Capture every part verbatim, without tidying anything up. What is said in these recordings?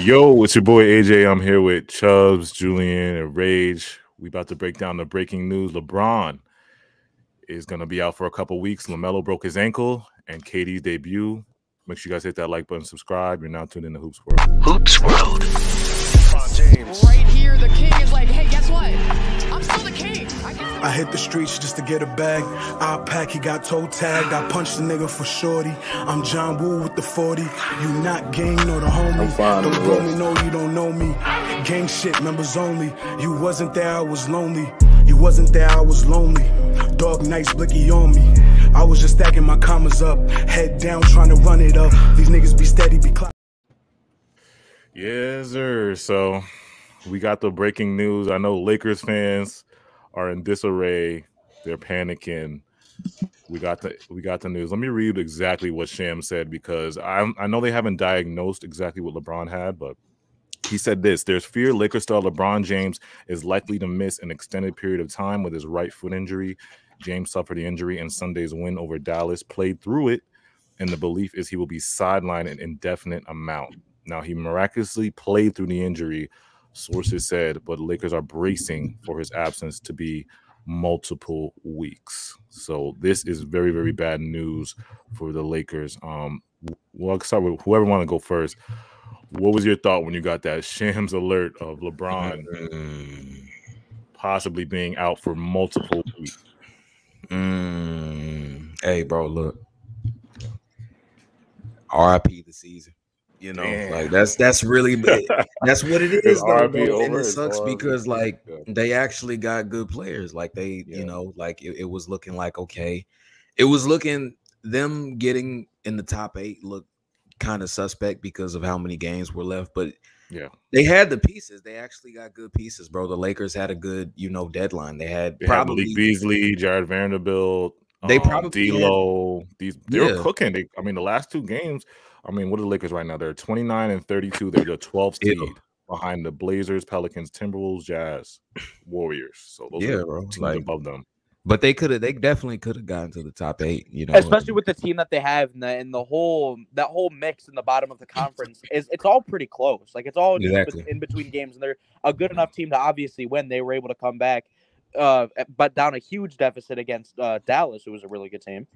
Yo, it's your boy A J. I'm here with Chubbs, Julian, and Rage. We about to break down the breaking news. LeBron is going to be out for a couple weeks. LaMelo broke his ankle, and K D's debut. Make sure you guys hit that like button, subscribe. You're now tuned in to Hoops World. Hoops World. James. Right here, the king is like, hey, guess what? I'm still the king. I, can I hit the streets just to get a bag. I pack, he got toe tagged. I punched the nigga for shorty. I'm John Woo with the forty. You not gang, no the homie. I'm fine, don't bro. Me, no, you don't know me. Gang shit, members only. You wasn't there, I was lonely. You wasn't there, I was lonely. Dog nights, blicky on me. I was just stacking my commas up. Head down, trying to run it up. These niggas be steady, be clock. Yes, sir. So we got the breaking news. I know Lakers fans are in disarray. They're panicking. We got the we got the news. Let me read exactly what Sham said, because I I know they haven't diagnosed exactly what LeBron had, but he said this. There's fear Lakers star LeBron James is likely to miss an extended period of time with his right foot injury. James suffered the injury in Sunday's win over Dallas, played through it, and the belief is he will be sidelined an indefinite amount. Now, he miraculously played through the injury, sources said, but Lakers are bracing for his absence to be multiple weeks. So this is very, very bad news for the Lakers. Um, we'll start with whoever want to go first. What was your thought when you got that Sham's alert of LeBron mm. possibly being out for multiple weeks? Mm. Hey, bro, look. R I P the season. You know, Damn. like that's that's really that's what it is. Though, bro. And it sucks because like they actually got good players. Like they, yeah. you know, like it, it was looking like okay, it was looking them getting in the top eight looked kind of suspect because of how many games were left. But yeah, they had the pieces. They actually got good pieces, bro. The Lakers had a good, you know, deadline. They had they probably had Malik Beasley, Jared Vanderbilt. They probably um, D-Lo. Had, these they yeah. were cooking. They, I mean, the last two games. I mean, what are the Lakers right now? They're twenty-nine and thirty-two. They're the twelfth seed yeah. behind the Blazers, Pelicans, Timberwolves, Jazz, Warriors. So those yeah, are bro. teams like, above them. But they could have. They definitely could have gotten to the top eight. You know, especially with the team that they have and the, and the whole that whole mix in the bottom of the conference is it's all pretty close. Like it's all exactly. in between games, and they're a good enough team to obviously win. They were able to come back, uh, but down a huge deficit against uh, Dallas, who was a really good team.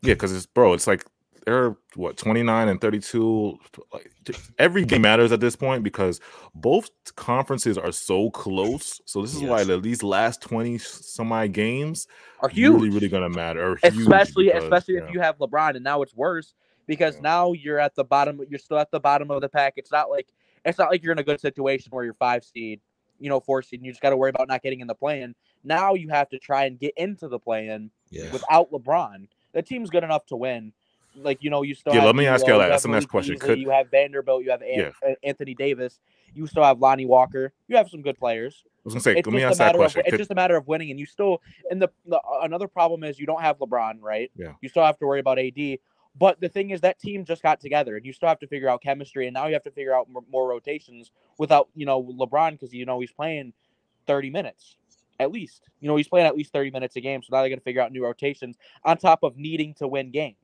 Yeah, because it's bro, it's like. They're what twenty-nine and thirty-two. Like every game matters at this point because both conferences are so close. So this is yes. why the, these last twenty some odd games are huge. Really, really gonna matter. Especially, because, especially yeah. if you have LeBron, and now it's worse because yeah. now you're at the bottom. You're still at the bottom of the pack. It's not like it's not like you're in a good situation where you're five seed, you know, four seed. And you just got to worry about not getting in the play-in. Now you have to try and get into the play-in yeah. without LeBron. The team's good enough to win. Like, you know, you still yeah, have let me ask you all that. That's the next question. Could, you have Vanderbilt, you have An yeah. Anthony Davis, you still have Lonnie Walker, you have some good players. I was gonna say, it's let me ask that question. Of, Could, it's just a matter of winning, and you still and the, the another problem is you don't have LeBron, right? Yeah, you still have to worry about A D. But the thing is that team just got together, and you still have to figure out chemistry, and now you have to figure out more, more rotations without, you know, LeBron, because you know he's playing thirty minutes. At least, you know, he's playing at least thirty minutes a game, so now they're gonna figure out new rotations on top of needing to win games.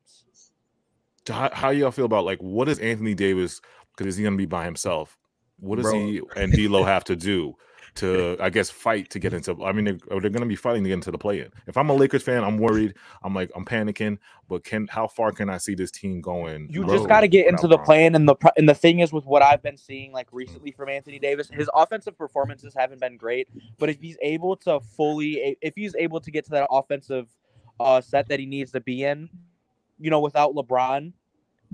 How, how y'all feel about, like, what is Anthony Davis, because is he going to be by himself? What does Bro. he and D'Lo have to do to, I guess, fight to get into, I mean, they're, they're going to be fighting to get into the play-in. If I'm a Lakers fan, I'm worried. I'm like, I'm panicking, but can how far can I see this team going? You just got to get into the play-in, and the, and the thing is with what I've been seeing, like, recently from Anthony Davis, his offensive performances haven't been great, but if he's able to fully, if he's able to get to that offensive uh, set that he needs to be in, you know, without LeBron,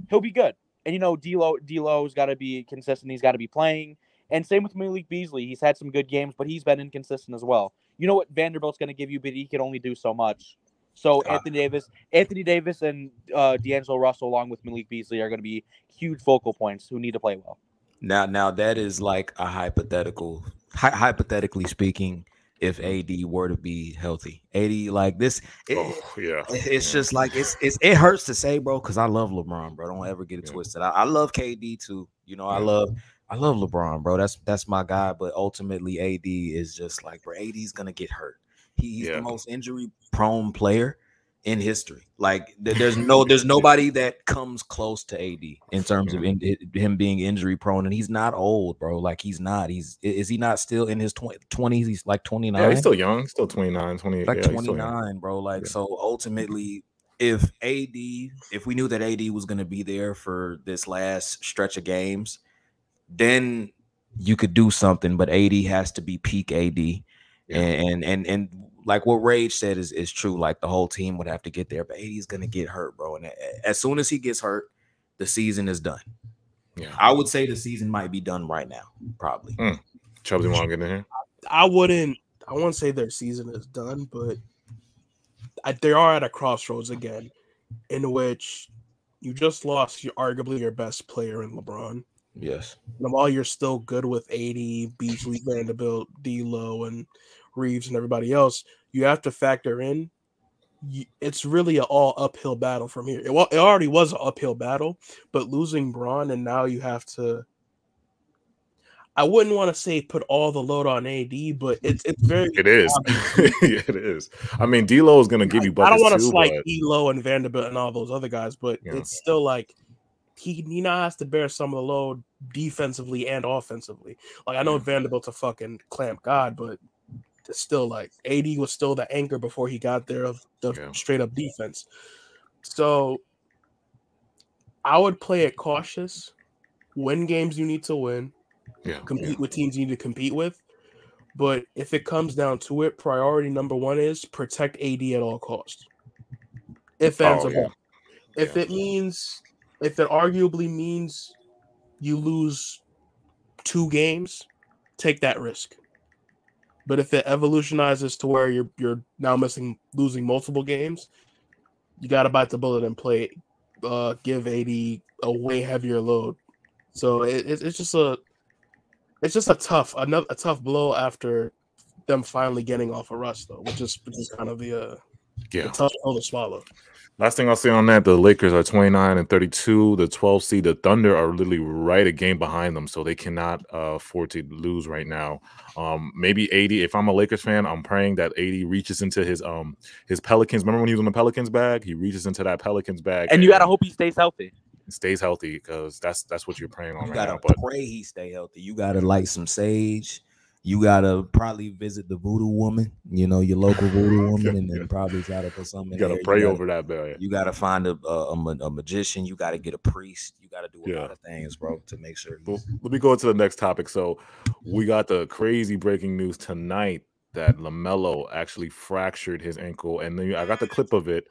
he'll be good. And, you know, D'Lo, D'Lo's got to be consistent. He's got to be playing. And same with Malik Beasley. He's had some good games, but he's been inconsistent as well. You know what Vanderbilt's going to give you, but he can only do so much. So uh, Anthony Davis Anthony Davis and uh, D'Angelo Russell, along with Malik Beasley, are going to be huge focal points who need to play well. Now, now that is like a hypothetical, hi hypothetically speaking, if A D were to be healthy. A D, like this, it, oh, yeah. it's just like it's, it's it hurts to say, bro, because I love LeBron, bro. Don't ever get it yeah. twisted. I, I love K D too. You know, yeah. I love I love LeBron, bro. That's that's my guy. But ultimately, A D is just like, bro, A D's gonna get hurt. He, he's yeah. the most injury prone player. in history. Like there's no, there's nobody that comes close to A D in terms of in, him being injury prone, and he's not old, bro. Like he's not. He's is he not still in his twenties? He's like twenty-nine. Yeah, he's still young. Still twenty-nine, twenty-eight. Like yeah, twenty-nine, bro. Like yeah. So ultimately, if A D, if we knew that A D was going to be there for this last stretch of games, then you could do something. But A D has to be peak A D, yeah. and and and. Like what Rage said is, is true. Like the whole team would have to get there, but A D's going to get hurt, bro. And as soon as he gets hurt, the season is done. Yeah, I would say the season might be done right now, probably. Mm. Chubbs, you want to get in here? I wouldn't. I wouldn't say their season is done, but I, they are at a crossroads again, in which you just lost your, arguably your best player in LeBron. Yes. And while you're still good with A D, Beasley, Vanderbilt, D'Lo, and Reeves and everybody else, you have to factor in you, it's really an all uphill battle from here. It, it already was an uphill battle, but losing Bron, and now you have to, I wouldn't want to say put all the load on A D, but it's it's very it is. It is. I mean, D'Lo is going to give you buckets. I don't want to slight but... D'Lo and Vanderbilt and all those other guys, but yeah. It's still like he, he now has to bear some of the load defensively and offensively. Like I know Vanderbilt's a fucking clamp god, but it's still like A D was still the anchor before he got there of the yeah. straight up defense. So I would play it cautious, win games you need to win, yeah. compete yeah. with teams you need to compete with. But if it comes down to it, priority number one is protect A D at all costs. If that's oh, yeah. if yeah. it means, if it arguably means you lose two games, take that risk. But if it evolutionizes to where you're you're now missing losing multiple games, you gotta bite the bullet and play, uh, give A D a way heavier load. So it, it, it's just a it's just a tough another a tough blow after them finally getting off a rush though, which is which is kind of the uh, yeah the tough pill to swallow. Last thing I'll say on that, the Lakers are twenty-nine and thirty-two. The twelfth seed, the Thunder, are literally right a game behind them, so they cannot uh, afford to lose right now. Um, maybe A D, if I'm a Lakers fan, I'm praying that A D reaches into his um his Pelicans. Remember when he was in the Pelicans bag? He reaches into that Pelicans bag. And, and you got to hope he stays healthy. Stays healthy, because that's, that's what you're praying on you right gotta now. You got to pray he stay healthy. You got to light some sage. You gotta probably visit the voodoo woman, you know, your local voodoo woman, and then probably try to put something. You gotta there. pray you gotta, over that bell. Yeah. You gotta find a, a a magician. You gotta get a priest. You gotta do a yeah. lot of things, bro, to make sure. Well, let me go into the next topic. So, we got the crazy breaking news tonight that LaMelo actually fractured his ankle, and then I got the clip of it.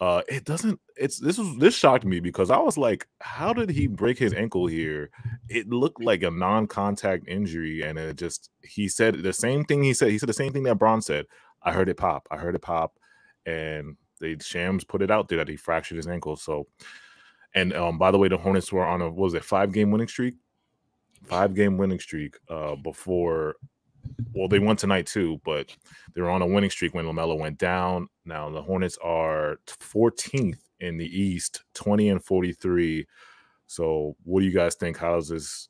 Uh, it doesn't. It's this was this shocked me because I was like, "How did he break his ankle here?" It looked like a non-contact injury, and it just. He said the same thing. He said he said the same thing that Bron said. I heard it pop. I heard it pop, and they Shams put it out there that he fractured his ankle. So, and um, by the way, the Hornets were on a what was it five game winning streak, five game winning streak. Uh, before. Well, they won tonight too, but they were on a winning streak when LaMelo went down. Now the Hornets are fourteenth in the East, twenty and forty-three. So, what do you guys think? How's this?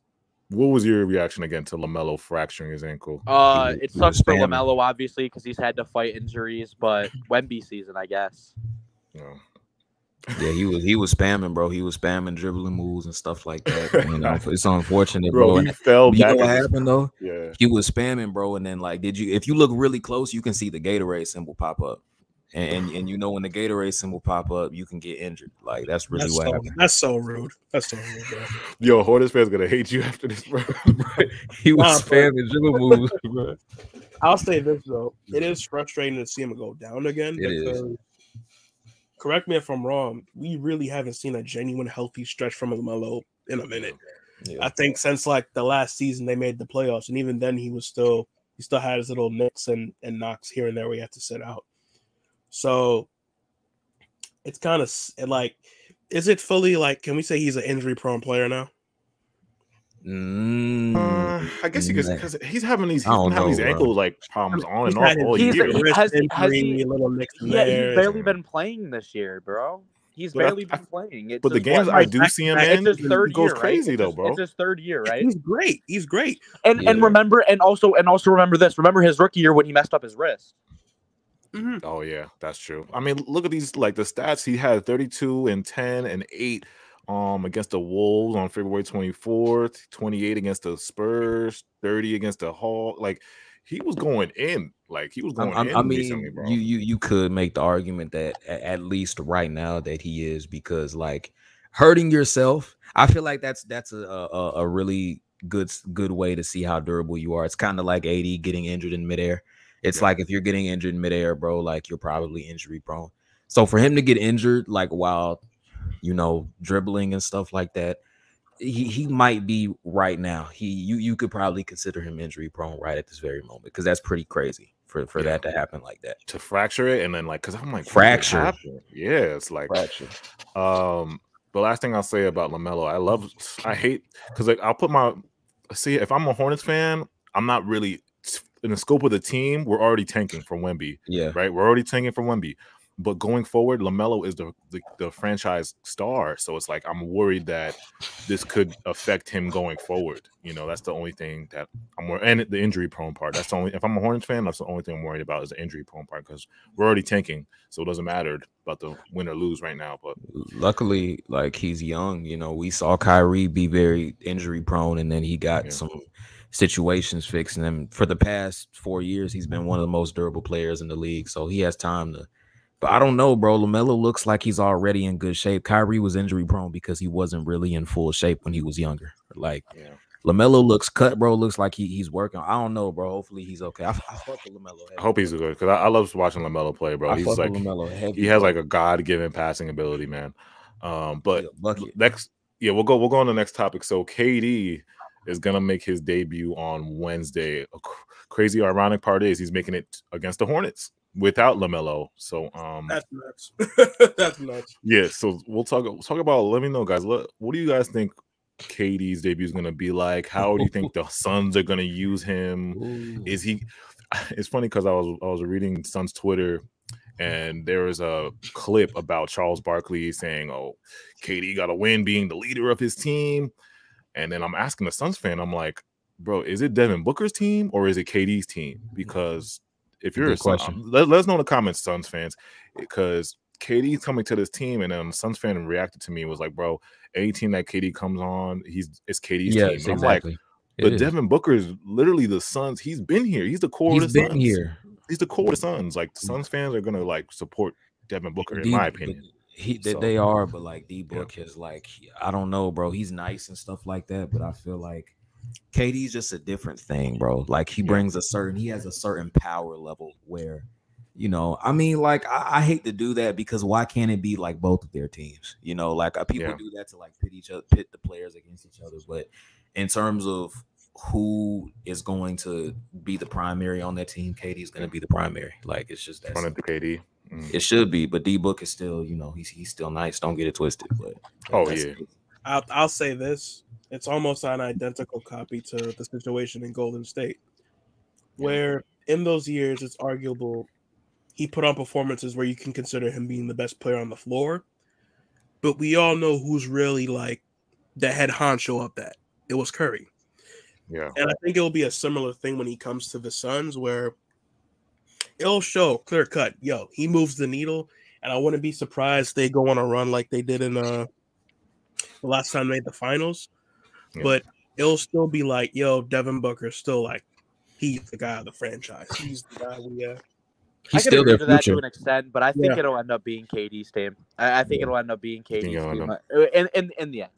What was your reaction again to LaMelo fracturing his ankle? Uh, it sucks for LaMelo, obviously, because he's had to fight injuries, but Wemby season, I guess. Yeah. Yeah, he was he was spamming, bro. He was spamming dribbling moves and stuff like that. You know, it's unfortunate, bro. bro. He fell back. You know what happened though? Yeah, he was spamming, bro. And then like, did you? If you look really close, you can see the Gatorade symbol pop up, and and, and you know when the Gatorade symbol pop up, you can get injured. Like that's really that's what so, happened. That's so rude. That's so rude, bro. Yo, Hornets fans gonna hate you after this, bro. He was nah, spamming dribbling moves, bro. I'll say this though, it is frustrating to see him go down again. It because is. Correct me if I'm wrong, we really haven't seen a genuine healthy stretch from LaMelo in a minute. Yeah. I think since like the last season they made the playoffs, and even then he was still he still had his little nicks and, and knocks here and there where he had to sit out. So it's kind of like, is it fully like, can we say he's an injury prone player now? Mm, uh, I guess you could, because he's having these, he's having know, these ankle like problems on he's and off all year. Like, he has, has he, little yeah, he's barely been playing this year, bro. He's but barely I, been playing. It's but the games one, I do see him in, he goes year, crazy right? though, bro. It's his third year, right? He's great. He's great. And yeah. and remember, and also and also remember this. Remember his rookie year when he messed up his wrist. Mm-hmm. Oh yeah, that's true. I mean, look at these, like the stats. He had thirty-two and ten and eight um against the Wolves on February twenty-fourth, twenty-eight against the Spurs, thirty against the Hawks. Like he was going in. Like he was going I, in. I mean, recently, bro. you you you could make the argument that at least right now that he is, because like hurting yourself, I feel like that's that's a a, a really good good way to see how durable you are. It's kind of like A D getting injured in midair. It's yeah. like if you're getting injured in midair, bro, like you're probably injury prone. So for him to get injured, like while, you know, dribbling and stuff like that, he, he might be right now. He you you could probably consider him injury prone right at this very moment, because that's pretty crazy for for yeah. that to happen like that. To fracture it and then like, because I'm like fracture. Yeah, it's like fracture. Um, the last thing I'll say about LaMelo, I love, I hate, because like I'll put my see if I'm a Hornets fan, I'm not really. In the scope of the team, we're already tanking for Wemby. Yeah. Right? We're already tanking for Wemby. But going forward, LaMelo is the, the, the franchise star. So it's like I'm worried that this could affect him going forward. You know, that's the only thing that I'm worried about. And the injury-prone part. That's the only – if I'm a Hornets fan, that's the only thing I'm worried about is the injury-prone part, because we're already tanking. So it doesn't matter about the win or lose right now. But luckily, like, he's young. You know, we saw Kyrie be very injury-prone, and then he got yeah. some – situations fixing him. For the past four years, he's been one of the most durable players in the league, so he has time to. But I don't know, bro. LaMelo looks like he's already in good shape. Kyrie was injury prone because he wasn't really in full shape when he was younger. Like yeah. LaMelo looks cut, bro. Looks like he he's working. I don't know, bro. Hopefully he's okay. I, I fuck with LaMelo. I hope he's good, because I, I love watching LaMelo play, bro. I he's like he has like a god given passing ability, man. Um, but next, yeah, we'll go. We'll go on to the next topic. So K D is going to make his debut on Wednesday. A cr crazy ironic part is he's making it against the Hornets without LaMelo. So um that's nuts. That's nuts. Yeah, so we'll talk we'll talk about, let me know guys, what, what do you guys think K D's debut is going to be like? How do you think the Suns are going to use him? Ooh. Is he It's funny cuz I was I was reading Suns Twitter, and there was a clip about Charles Barkley saying, "Oh, K D got to win being the leader of his team." And then I'm asking the Suns fan, I'm like, bro, is it Devin Booker's team or is it K D's team? Because if you're Good a Suns, let, let us know in the comments, Suns fans, because K D's coming to this team, and then Suns fan reacted to me and was like, bro, any team that K D comes on, he's it's K D's yeah, team. Exactly. I'm like, but Devin Booker is literally the Suns. He's been here. He's the core he's of the been Suns. Here. He's the core of the Suns. Like the Suns fans are gonna like support Devin Booker, in my opinion. He that so, they are, but like D Book yeah. is like, I don't know, bro. He's nice and stuff like that, but I feel like K D's just a different thing, bro. Like he yeah. brings a certain, he has a certain power level where, you know, I mean, like I, I hate to do that, because why can't it be like both of their teams? You know, like people yeah. do that to like pit each other, pit the players against each other. But in terms of who is going to be the primary on that team, K D is going to be the primary. Like it's just that. Running to K D. It should be, but D Book is still, you know, he's he's still nice. Don't get it twisted. But oh yeah, I'll, I'll say this: it's almost an identical copy to the situation in Golden State, where in those years it's arguable he put on performances where you can consider him being the best player on the floor, but we all know who's really like the head honcho of that. It was Curry. Yeah, and I think it'll be a similar thing when he comes to the Suns, where it'll show clear cut. Yo, he moves the needle, and I wouldn't be surprised they go on a run like they did in uh, the last time they made the finals. Yeah. But it'll still be like, yo, Devin Booker's still like, he's the guy of the franchise. He's the guy we uh, he's I can still agree to that to an extent, but I think yeah. it'll end up being K D's team. I, I think yeah. it'll end up being K D's yeah, team in, in in the end.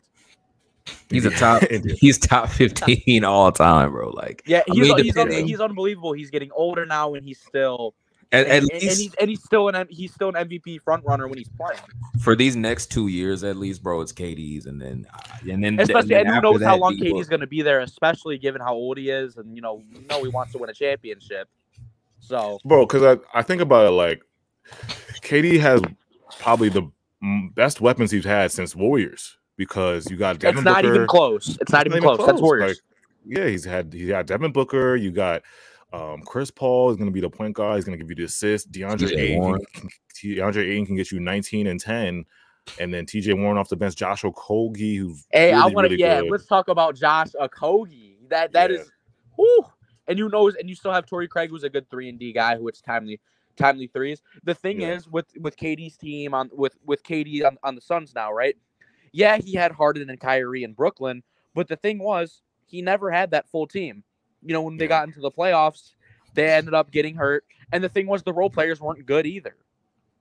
He's a top. He's top fifteen all time, bro. Like, yeah, he's I mean, he's, un he's unbelievable. He's getting older now, and he's still at, and, at least, and, he's, and he's still an he's still an M V P front runner when he's playing. For these next two years, at least, bro, it's K D's, and then and then especially and, then and who knows that, how long K D's going to be there, especially given how old he is, and you know, you know, he wants to win a championship. So, bro, because I I think about it like, K D has probably the best weapons he's had since Warriors. Because you got Devin Booker. It's not even close. It's not even close. That's Warriors. Like, yeah, he's had he had Devin Booker. You got um, Chris Paul is going to be the point guard. He's going to give you the assist. DeAndre Ayton, DeAndre Ayton can get you nineteen and ten, and then T J Warren off the bench. Josh Okogie, who's hey, really, I want to really yeah. good. Let's talk about Josh Okogie. That that yeah. is, whoo. And you know, and you still have Torrey Craig, who's a good three and D guy, who it's timely. timely threes. The thing yeah. is with, with K D's team on with, with K D on, on the Suns now, right? Yeah, he had Harden and Kyrie in Brooklyn, but the thing was he never had that full team. You know, when they yeah. got into the playoffs, they ended up getting hurt. And the thing was the role players weren't good either.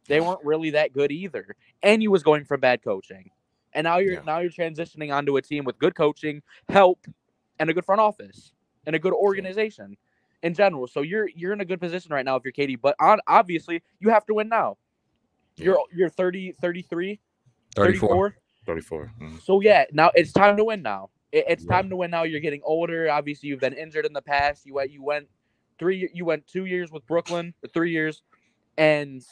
They weren't really that good either. And he was going from bad coaching. And now you're yeah. now you're transitioning onto a team with good coaching, help, and a good front office and a good organization in general. So you're you're in a good position right now if you're K D, but on, obviously you have to win now. Yeah. You're you're thirty, thirty-three, thirty-four, thirty-four. Mm-hmm. So yeah, now it's time to win now. It, it's yeah. time to win now. You're getting older. Obviously you've been injured in the past. You you went three you went two years with Brooklyn, or three years, and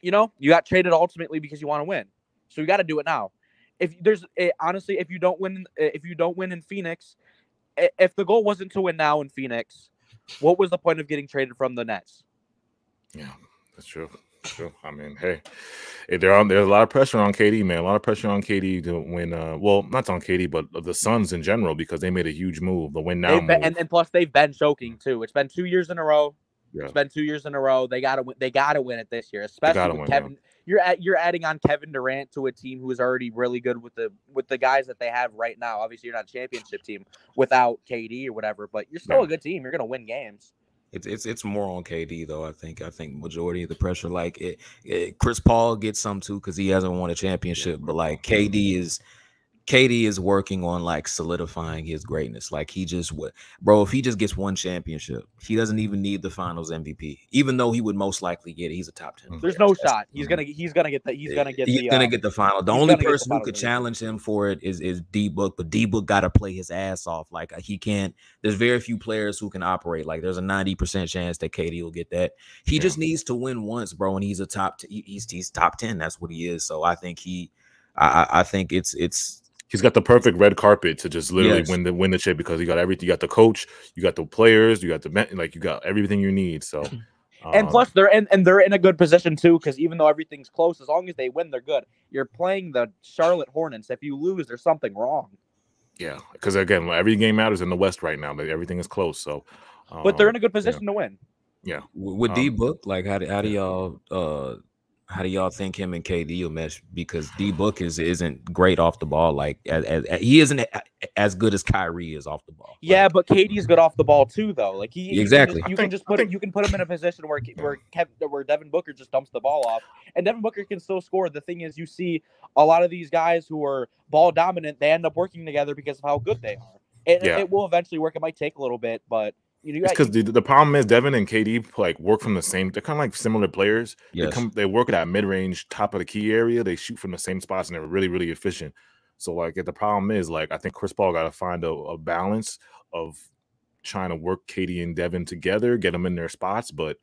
you know, you got traded ultimately because you want to win. So you got to do it now. If there's it, honestly, if you don't win, if you don't win in Phoenix, if the goal wasn't to win now in Phoenix, what was the point of getting traded from the Nets? Yeah, that's true. That's true. I mean, hey, there are there's a lot of pressure on K D, man. A lot of pressure on K D to win. Uh, well, not on K D, but the Suns in general because they made a huge move. The win now, been, move. And, and plus they've been choking too. It's been two years in a row. Yeah. It's been two years in a row. They gotta win. They gotta win it this year, especially with Kevin. Now. You're at, you're adding on Kevin Durant to a team who is already really good with the with the guys that they have right now. Obviously, you're not a championship team without K D or whatever, but you're still yeah. a good team. You're going to win games. It's it's it's more on K D though. I think I think majority of the pressure, like it, it, Chris Paul gets some too because he hasn't won a championship, but like K D is. K D is working on like solidifying his greatness. Like he just would, bro, if he just gets one championship, he doesn't even need the finals M V P, even though he would most likely get it. He's a top ten. There's player. no That's shot. He's going to, he's going to get that. He's going to get, he's the, gonna uh, get the final. The only person the who could challenge him for it is, is D Book, but D Book got to play his ass off. Like he can't, there's very few players who can operate. Like there's a ninety percent chance that K D will get that. He yeah. just needs to win once, bro. And he's a top, t he's, he's top ten. That's what he is. So I think he, I, I think it's, it's, he's got the perfect red carpet to just literally yes. win the win the shit because you got everything. You got the coach, you got the players, you got the like you got everything you need. So, um, and plus they're in, and they're in a good position too because even though everything's close, as long as they win, they're good. You're playing the Charlotte Hornets. If you lose, there's something wrong. Yeah, because again, every game matters in the West right now. But everything is close. So, um, but they're in a good position yeah. to win. Yeah, with um, D Book, like how do how do y'all? Uh, How do y'all think him and K D will mesh? Because D Book is isn't great off the ball. Like as, as, as, he isn't as good as Kyrie is off the ball. Yeah, like, but K D is good off the ball too, though. Like he exactly. You can just, you think, can just put think, him, you can put him in a position where where Kevin, where Devin Booker just dumps the ball off, and Devin Booker can still score. The thing is, you see a lot of these guys who are ball dominant, they end up working together because of how good they are. It yeah. it will eventually work. It might take a little bit, but. You know, you it's because the, the problem is Devin and K D like work from the same. They're kind of like similar players. Yes. They come. They work at that mid range, top of the key area. They shoot from the same spots, and they're really, really efficient. So like, the problem is like I think Chris Paul got to find a, a balance of trying to work K D and Devin together, get them in their spots. But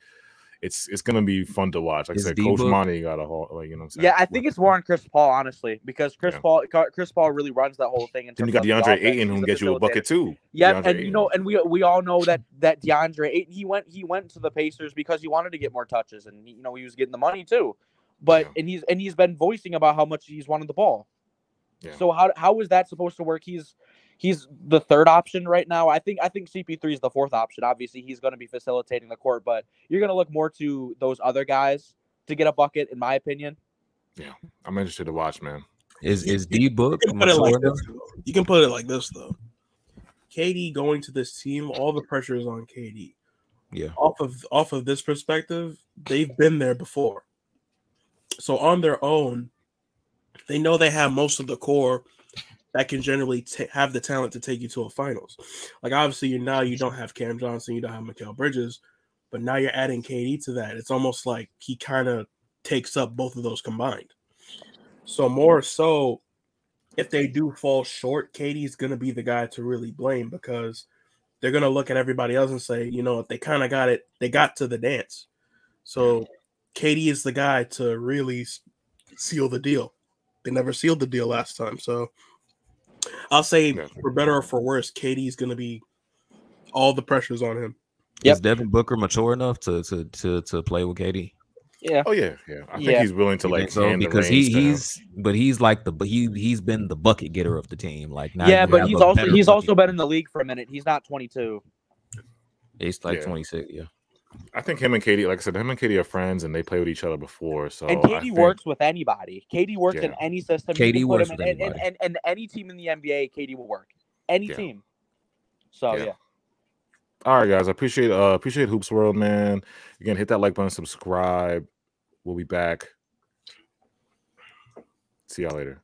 it's it's gonna be fun to watch. Like is I said, Coach Monty got a whole. Like, you know what I'm saying? Yeah, I think it's more on Chris Paul honestly because Chris yeah. Paul Chris Paul really runs that whole thing. Then you got DeAndre Ayton who can get you a bucket too. Yeah, DeAndre and Ayton. You know, and we we all know that that DeAndre Ayton he went he went to the Pacers because he wanted to get more touches and you know he was getting the money too, but yeah. and he's and he's been voicing about how much he's wanted the ball. Yeah. So how how is that supposed to work? He's He's the third option right now. I think I think C P three is the fourth option. Obviously, he's going to be facilitating the court, but you're going to look more to those other guys to get a bucket, in my opinion. Yeah, I'm interested to watch, man. Is is D Book? You can put it like this, you can put it like this though. K D going to this team, all the pressure is on K D. Yeah. Off of off of this perspective, they've been there before, so on their own, they know they have most of the core. That can generally have the talent to take you to a finals. Like, obviously, you're now you don't have Cam Johnson, you don't have Mikal Bridges, but now you're adding K D to that. It's almost like he kind of takes up both of those combined. So more so, if they do fall short, K D's going to be the guy to really blame because they're going to look at everybody else and say, you know, they kind of got it. They got to the dance. So K D is the guy to really seal the deal. They never sealed the deal last time, so... I'll say yeah. for better or for worse, K D's going to be all the pressures on him. Yep. Is Devin Booker mature enough to to to to play with K D? Yeah. Oh yeah, yeah. I yeah. think he's willing to you like so? because he he's down. but he's like the he he's been the bucket getter of the team. Like now yeah, but he's also he's bucket. also been in the league for a minute. He's not twenty-two. He's like yeah. twenty-six. Yeah. I think him and K D, like I said, him and K D are friends, and they play with each other before. So and K D think, works with anybody. K D works yeah. in any system. K D works with anybody. And, and, and any team in the N B A, K D will work. Any yeah. team. So, yeah. yeah. All right, guys. I appreciate, uh, appreciate Hoops World, man. Again, hit that like button, subscribe. We'll be back. See y'all later.